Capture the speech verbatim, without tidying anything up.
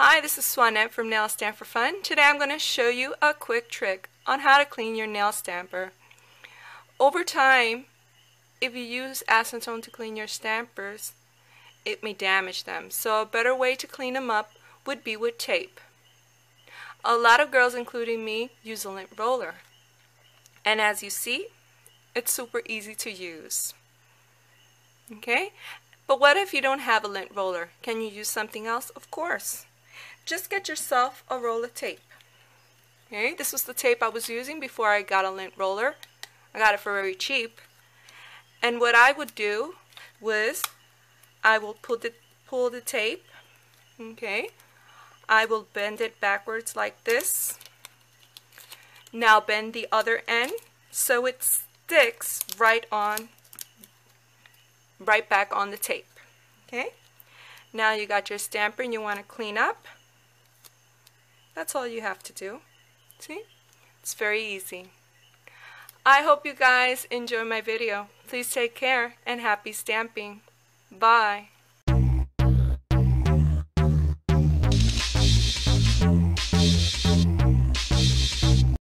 Hi, this is Swanette from Nail Stamp for Fun. Today I'm going to show you a quick trick on how to clean your nail stamper. Over time, if you use acetone to clean your stampers, it may damage them. So a better way to clean them up would be with tape. A lot of girls, including me, use a lint roller. And as you see, it's super easy to use. Okay? But what if you don't have a lint roller? Can you use something else? Of course. Just get yourself a roll of tape. Okay? This was the tape I was using before I got a lint roller. I got it for very cheap. And what I would do was I will pull the, pull the tape. Okay? I will bend it backwards like this. Now bend the other end so it sticks right on, right back on the tape. Okay? Now you got your stamper and you want to clean up. That's all you have to do. See? It's very easy. I hope you guys enjoy my video. Please take care and happy stamping. Bye.